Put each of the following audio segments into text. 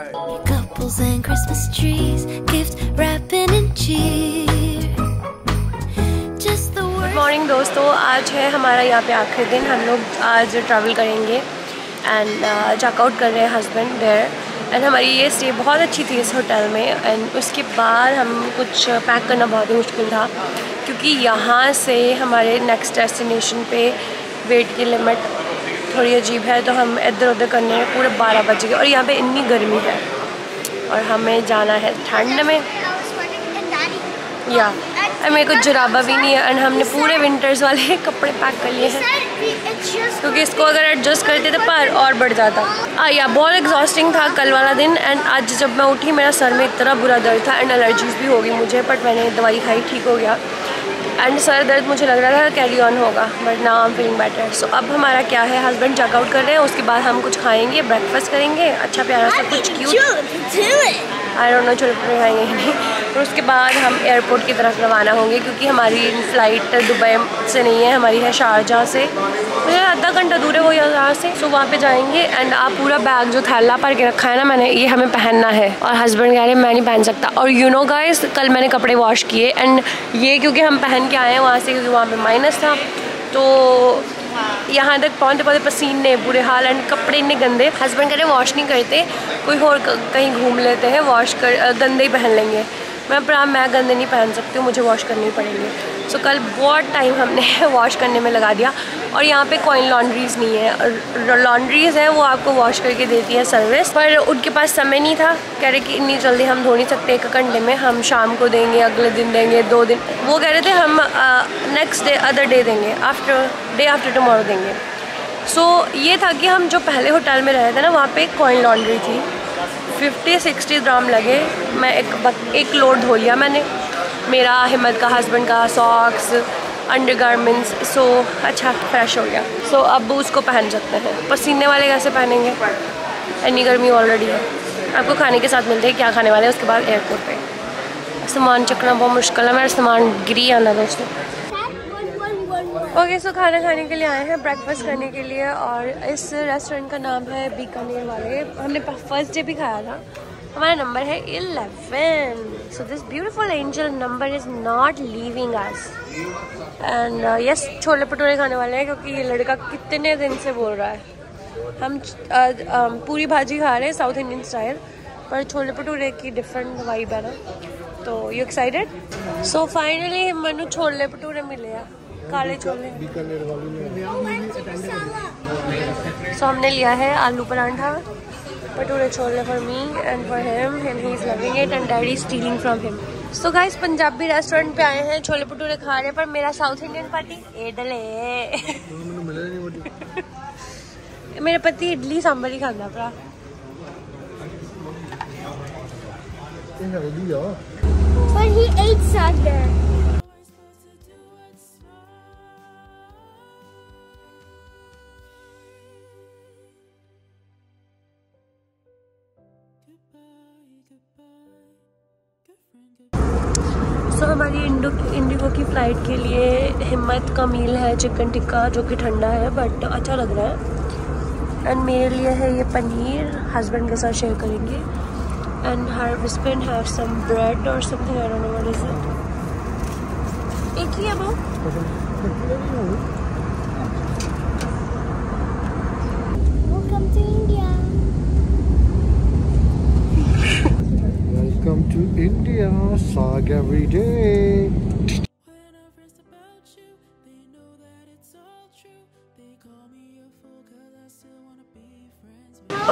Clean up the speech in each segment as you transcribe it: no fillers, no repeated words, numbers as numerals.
right. Couples and Christmas trees, gift wrapping and cheer. Just the word. Good morning दोस्तों, आज है हमारा यहाँ पे आखिरी दिन। हम लोग आज ट्रैवल करेंगे एंड चेकआउट कर रहे हैं हस्बैंड देयर। एंड हमारी ये स्टे बहुत अच्छी थी इस होटल में। एंड उसके बाद हम कुछ पैक करना बहुत ही मुश्किल था क्योंकि यहाँ से हमारे नेक्स्ट डेस्टिनेशन पे वेट की लिमिट थोड़ी अजीब है, तो हम इधर उधर करने में पूरे 12 बज गए। और यहाँ पे इतनी गर्मी है और हमें जाना है ठंड में। या मेरे को जुराबा भी नहीं है एंड हमने पूरे विंटर्स वाले कपड़े पैक कर लिए हैं क्योंकि इसको अगर एडजस्ट करते तो पार और बढ़ जाता। या बहुत एग्जॉस्टिंग था कल वाला दिन। एंड आज जब मैं उठी मेरा सर में इतना बुरा दर्द था एंड एलर्जीज भी हो गई मुझे, बट मैंने दवाई खाई, ठीक हो गया। एंड सर दर्द मुझे लग रहा था कैरी ऑन होगा, but now I am feeling better. So अब हमारा क्या है, हस्बैंड चेकआउट कर रहे हैं, उसके बाद हम कुछ खाएंगे, ब्रेकफास्ट करेंगे अच्छा प्यारा सा कुछ क्यूट। आई डोंट नो चलो खाएंगे नहीं। और उसके बाद हम एयरपोर्ट की तरफ रवाना होंगे क्योंकि हमारी फ़्लाइट दुबई से नहीं है, हमारी है शारजाह से। मुझे आधा घंटा दूर है वो यहाँ से। सो वहाँ पर जाएँगे एंड आप पूरा बैग जो थैला भर के रखा है ना मैंने, ये हमें पहनना है। और हस्बैंड कह रहे हैं मैं नहीं पहन सकता। और यू नो गाइस, कल मैंने कपड़े वॉश किए एंड ये क्योंकि हम पहन के आए हैं वहाँ से क्योंकि वहाँ पे माइनस था, तो यहाँ तक पहुँचते पहुँचते पसीने बुरे हाल एंड कपड़े इतने गंदे। हस्बैंड कह रहे वॉश नहीं करते, कोई और कहीं घूम लेते हैं, वॉश कर गंदे ही पहन लेंगे। मैं गंदे नहीं पहन सकती हूँ, मुझे वॉश करने पड़ेंगे। सो कल बहुत टाइम हमने वॉश करने में लगा दिया। और यहाँ पे कॉइन लॉन्ड्रीज़ नहीं है, लॉन्ड्रीज़ है वो आपको वॉश करके देती है सर्विस, पर उनके पास समय नहीं था। कह रहे कि इतनी जल्दी हम धो नहीं सकते, एक घंटे में हम शाम को देंगे, अगले दिन देंगे, 2 दिन। वो कह रहे थे हम नेक्स्ट डे अदर डे देंगे, आफ्टर डे आफ्टर टुमारो देंगे। सो ये था कि हम जो पहले होटल में रहे थे ना, वहाँ पर कॉइन लॉन्ड्री थी। 50-60 ग्राम लगे, मैं एक लोड धो लिया मैंने, मेरा, हिम्मत का, हस्बैंड का, सॉक्स, अंडरगारमेंट्स। सो अच्छा फ्रेश हो गया। सो अब उसको पहन सकते हैं। पसीने वाले कैसे पहनेंगे, इतनी गर्मी ऑलरेडी है। आपको खाने के साथ मिलते हैं क्या खाने वाले हैं उसके बाद एयरपोर्ट पे। सामान चकना बहुत मुश्किल है, मेरा सामान गिरी आना दोस्तों। ओके सो खाना खाने के लिए आए हैं, ब्रेकफास्ट करने के लिए। और इस रेस्टोरेंट का नाम है बीकानेर वाले। हमने फर्स्ट डे भी खाया था। हमारा नंबर है 11। So this beautiful angel number is not leaving us. And yes, chole bhature खाने वाले हैं क्योंकि ये लड़का कितने दिन से बोल रहा है। हम पूरी भाजी खा रहे हैं साउथ इंडियन स्टाइल, पर छोले भटूरे की डिफरेंट वाइब है ना। तो you excited? So finally Manu chole bhature मिले हैं, काले छोले। सो हमने लिया है aloo paratha, bhature chole for me and for him, and he is loving it and daddy is stealing from him. So guys, Punjabi restaurant पे आए हैं, छोले भटूरे खा रहे, पर मेरा साउथ इंडियन पार्टी इडली। मेरे पति इडली सांभर ही खांदा भरा। But he ate saag। सो हमारी इंडिगो की फ़्लाइट के लिए हिम्मत का मील है चिकन टिक्का, जो कि ठंडा है बट अच्छा लग रहा है। एंड मेरे लिए है ये पनीर, हस्बैंड के साथ शेयर करेंगे। And her husband have some bread और something, I don't know what is it. एक ही है वो। Welcome to India, welcome to India, saag every day.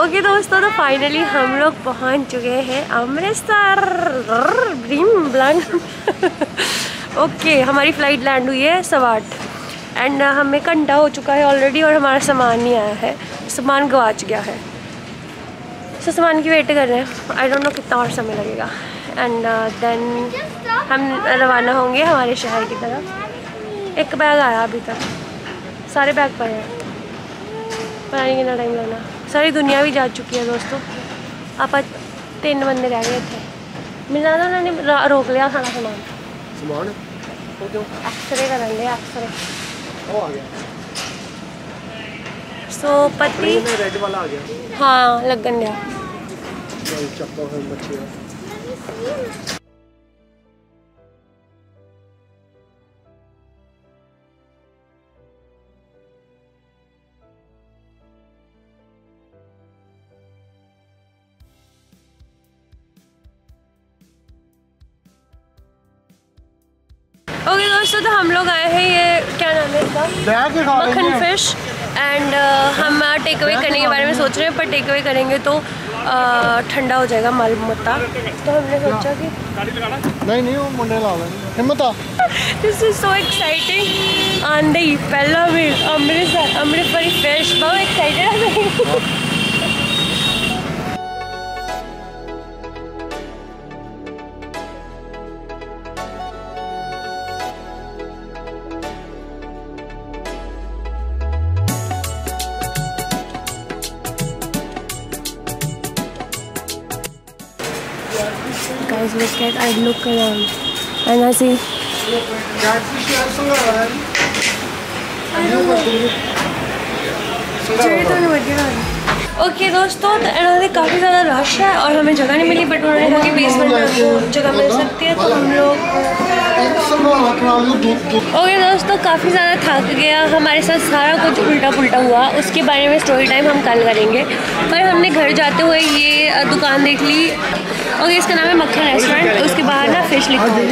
Okay दोस्तों, तो फाइनली हम लोग पहुंच चुके हैं अमृतसर। ओके, हमारी फ्लाइट लैंड हुई है 8:15 एंड हमें घंटा हो चुका है ऑलरेडी और हमारा सामान नहीं आया है, सामान गवाच गया है। सो सामान की वेट कर रहे हैं, आई डोंट नो कितना और समय लगेगा। एंड देन हम रवाना होंगे हमारे शहर की तरफ। एक बैग आया अभी तक, सारे बैग पड़े हैं, पता नहीं कितना टाइम लगना। सारी दुनिया भी जा चुकी है दोस्तों, आप 3 बंदे रह गए थे। मिला ना उन्होंने रोक लिया सारा सामान। एक्सरे करेंगे, एक्सरे। सो पति, हाँ लगन दिया। चप्पल है मछलियाँ। ओके दोस्तों, तो हम लोग आए हैं, ये क्या नाम है इसका, मक्खन फिश, एंड हम टेक अवे करने के बारे में सोच रहे हैं, पर टेक अवे करेंगे तो ठंडा हो जाएगा मालूमता, तो हमने सोचा कि नहीं वो मुंडे लाओ हिम्मता। दिस इज सो एक्साइटिंग, आंधी पहला भी अमृतसर अमृतसरी फिश, बहुत एक्साइटेड है। Guys, look at, I look around and I see catfish also are. I don't know. चलिए तो निकल। ओके दोस्तों, इन्होंने काफ़ी ज़्यादा रश है और हमें जगह नहीं मिली, बट उन्होंने कहा कि बेसमेंट में जगह मिल सकती है, तो हम लोग। ओके दोस्तों, काफ़ी ज़्यादा थक गया, हमारे साथ सारा कुछ उल्टा पुल्टा हुआ, उसके बारे में स्टोरी टाइम हम कल करेंगे, पर हमने घर जाते हुए ये दुकान देख ली। ओके, इसका नाम है मक्खन रेस्टोरेंट, उसके बाहर ना फिश लिखा है।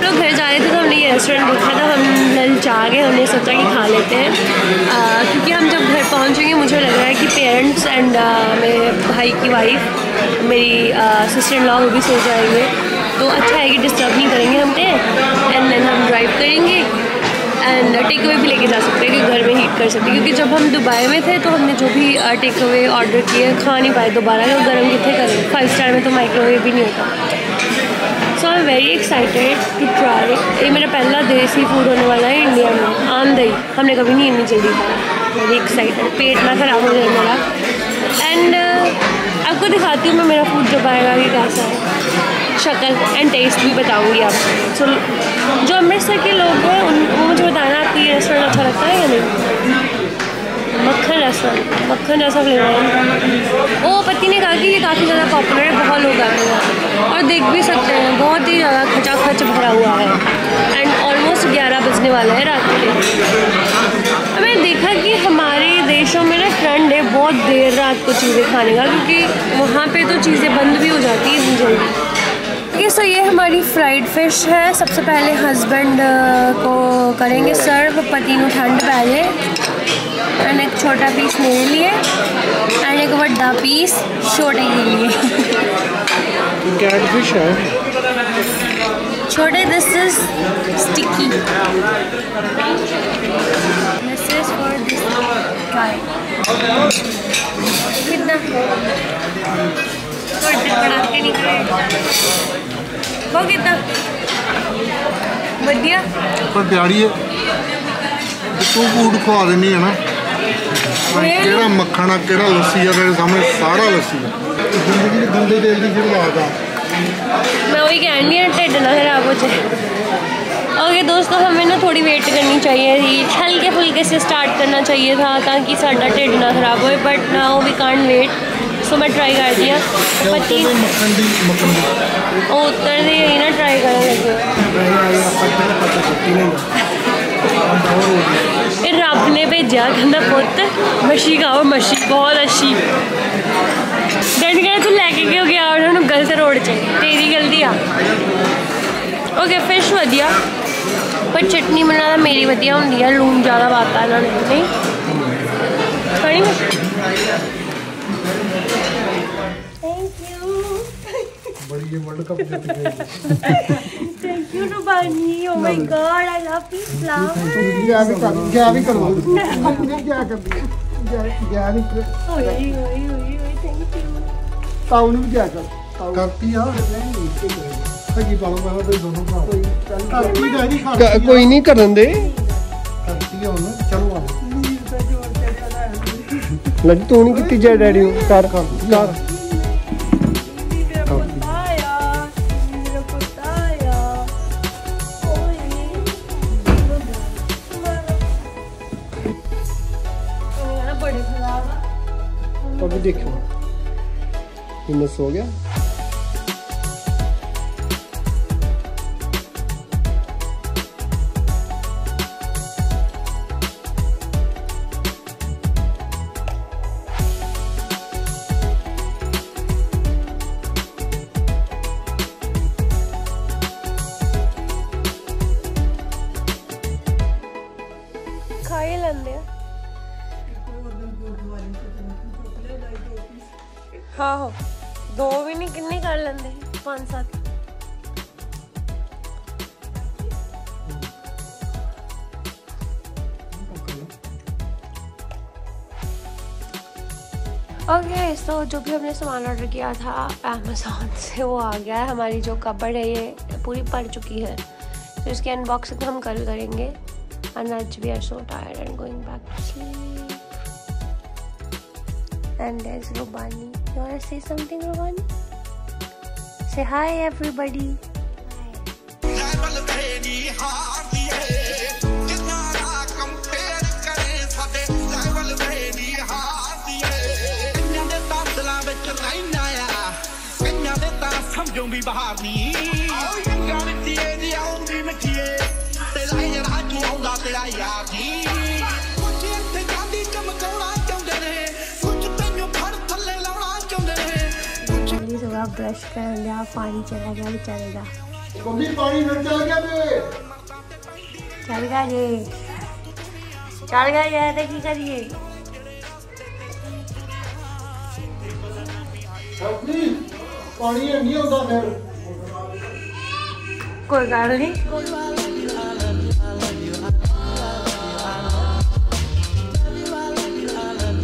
लोग घर जा रहे थे तो हमने ये रेस्टोरेंट देखा था, हम लंच आ गए, हमने सोचा कि खा लेते हैं, क्योंकि हम जब घर पहुंचेंगे मुझे लग रहा है कि पेरेंट्स एंड मेरे भाई की वाइफ, मेरी सिस्टर इन लॉ, वो भी सो जाएंगे, तो अच्छा है कि डिस्टर्ब नहीं करेंगे हम, एंड देन हम ड्राइव करेंगे एंड टेक अवे भी लेके जा सकते हैं, कि घर में हीट कर सकते हैं, क्योंकि जब हम दुबई में थे तो हमने जो भी टेक अवे ऑर्डर किए खा नहीं पाए दोबारा, तो गर्म कितने करेंगे, 5 स्टार में तो माइक्रोवेव भी नहीं होता। So I am very excited to try, ये मेरा पहला देसी फूड होने वाला है इंडिया में, आमदई हमने कभी नहीं इतनी जल्दी खाया, वेरी एक्साइटेड, पेट ना ख़राब हो जाए मेरा, एंड आपको दिखाती हूँ मैं मेरा फूड दुबई का कि कैसा है, शक्ल एंड टेस्ट भी बताऊंगी आपको। सो जो अमृतसर के लोग हैं उनको मुझे बताना आपको ये रेस्टोरेंट अच्छा लगता है या नहीं। मक्खन रेस्टोरेंट, मक्खन जैसा फ्लेवर है। ओ पति ने कहा कि ये काफ़ी ज़्यादा पॉपुलर है, बहुत लोग आते हैं और देख भी सकते हैं, बहुत ही ज़्यादा खचाखच भरा हुआ है, एंड ऑलमोस्ट 11 बजने वाला है रात के। मैंने देखा कि हमारे देशों में ना ट्रेंड है बहुत देर रात को चीज़ें खाने का, क्योंकि वहाँ पर तो चीज़ें बंद भी हो जाती है जल्दी। सो ये हमारी फ्राइड फिश है, सबसे पहले हस्बैंड को करेंगे सर्व, पतीनू ठंड पहले, एंड एक छोटा पीस मेरे लिए एंड एक बड़ा पीस छोटे के लिए। कैटफिश है छोटे, this is sticky, this is for this guy, कितना बड़ा के निकले वो कितना बढ़िया पर प्यारी है, तू फूड खा रही है ना, केड़ा मक्खन केड़ा लस्सी है, तेरे सामने सारा लस्सी है, जिंदगी में गंदे तेल की फिर बात है, मैं वही कहनी है ढेड ना खराब हो जाए। ओके दोस्तों, हमें ना थोड़ी वेट करनी चाहिए थी, हल्के फुल्के से स्टार्ट करना चाहिए था ताकि साडा ढेड ना खराब हो, बट ना वी कांट वेट, तो मैं ट्राई कर दिया पति उत्तर से यही ना ट्राई करने लगे, फिर रब ने भेजा कहना पुत मच्छी खाओ, मच्छी बहुत अच्छी, दिन कह तू लैके क्यों गया उन्होंने गलत रोड च, तेरी गलती आ। ओके फिश वधिया, पर चटनी बनाना मेरी वधिया होंगी है, लून ज़्यादा पाता इन्होंने, नहीं खानी। बड़ी ये वर्ल्ड कप जीत गई। Thank you Rubani, oh my god I love you flower. क्या भी करवा हमने, क्या कर दिया यार, ओए ओए ओए थैंक यू ताऊन भी क्या कर करती है, ताकि पालो पालो तो दोनों का कोई नहीं कर दे करती है, वो चलो लग तो नहीं कितनी जय डैडी कार कार है। देखो हिम्मत हो गया। हाँ हो दो भी नहीं किन्नी कर लेंदे 5-7। ओके सो जो भी हमने सामान ऑर्डर किया था अमेज़ॉन से वो आ गया है। हमारी जो कपड़ है ये पूरी पड़ चुकी है तो इसकी अनबॉक्सिंग हम कल करेंगे। आज we are so tired and going back to sleep. And there's Rubani. You wanna say something, Rubani? Say hi, everybody. Brush कर लिया, पानी चला गया बेचारेगा। मम्मी पानी में चला गया बे। चल गया ये देखी करिए। मम्मी पानी नहीं होता फिर। कोई कारण नहीं।